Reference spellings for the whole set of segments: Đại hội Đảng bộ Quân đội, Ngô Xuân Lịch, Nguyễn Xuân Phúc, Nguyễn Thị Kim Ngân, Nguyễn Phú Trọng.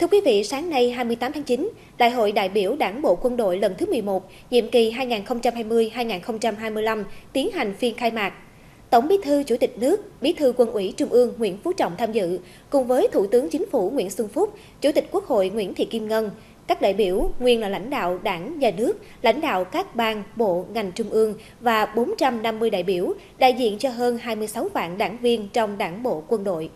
Thưa quý vị, sáng nay 28 tháng 9, Đại hội đại biểu Đảng bộ quân đội lần thứ 11, nhiệm kỳ 2020-2025 tiến hành phiên khai mạc. Tổng Bí thư Chủ tịch nước, Bí thư Quân ủy Trung ương Nguyễn Phú Trọng tham dự, cùng với Thủ tướng Chính phủ Nguyễn Xuân Phúc, Chủ tịch Quốc hội Nguyễn Thị Kim Ngân, các đại biểu nguyên là lãnh đạo Đảng, Nhà nước, lãnh đạo các ban, bộ, ngành trung ương và 450 đại biểu, đại diện cho hơn 26 vạn đảng viên trong Đảng bộ quân đội.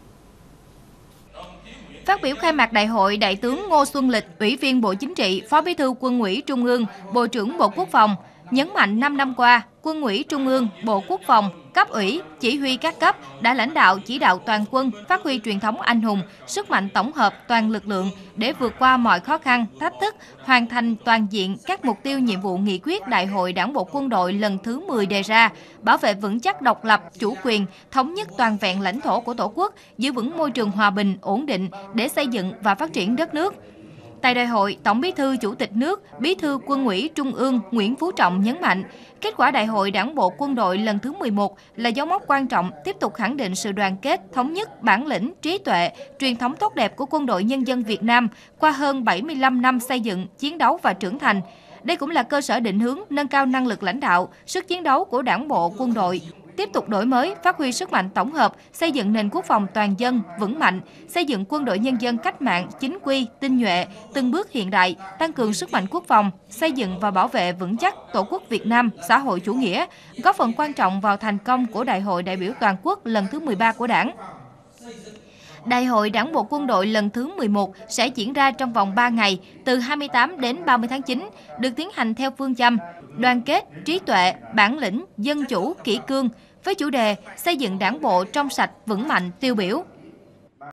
Phát biểu khai mạc đại hội, Đại tướng Ngô Xuân Lịch, Ủy viên Bộ Chính trị, Phó Bí thư Quân ủy Trung ương, Bộ trưởng Bộ Quốc phòng, nhấn mạnh 5 năm qua, Quân ủy Trung ương, Bộ Quốc phòng, cấp ủy, chỉ huy các cấp đã lãnh đạo chỉ đạo toàn quân phát huy truyền thống anh hùng, sức mạnh tổng hợp toàn lực lượng để vượt qua mọi khó khăn, thách thức, hoàn thành toàn diện các mục tiêu nhiệm vụ nghị quyết Đại hội Đảng bộ quân đội lần thứ 10 đề ra, bảo vệ vững chắc độc lập, chủ quyền, thống nhất toàn vẹn lãnh thổ của Tổ quốc, giữ vững môi trường hòa bình, ổn định để xây dựng và phát triển đất nước. Tại đại hội, Tổng Bí thư Chủ tịch nước, Bí thư Quân ủy Trung ương Nguyễn Phú Trọng nhấn mạnh, kết quả Đại hội Đảng bộ quân đội lần thứ 11 là dấu mốc quan trọng, tiếp tục khẳng định sự đoàn kết, thống nhất, bản lĩnh, trí tuệ, truyền thống tốt đẹp của Quân đội Nhân dân Việt Nam qua hơn 75 năm xây dựng, chiến đấu và trưởng thành. Đây cũng là cơ sở định hướng nâng cao năng lực lãnh đạo, sức chiến đấu của Đảng bộ quân đội, tiếp tục đổi mới, phát huy sức mạnh tổng hợp, xây dựng nền quốc phòng toàn dân vững mạnh, xây dựng quân đội nhân dân cách mạng, chính quy, tinh nhuệ, từng bước hiện đại, tăng cường sức mạnh quốc phòng, xây dựng và bảo vệ vững chắc Tổ quốc Việt Nam xã hội chủ nghĩa, góp phần quan trọng vào thành công của Đại hội đại biểu toàn quốc lần thứ 13 của Đảng. Đại hội Đảng bộ quân đội lần thứ 11 sẽ diễn ra trong vòng 3 ngày, từ 28 đến 30 tháng 9, được tiến hành theo phương châm đoàn kết, trí tuệ, bản lĩnh, dân chủ, kỷ cương, với chủ đề xây dựng Đảng bộ trong sạch, vững mạnh tiêu biểu.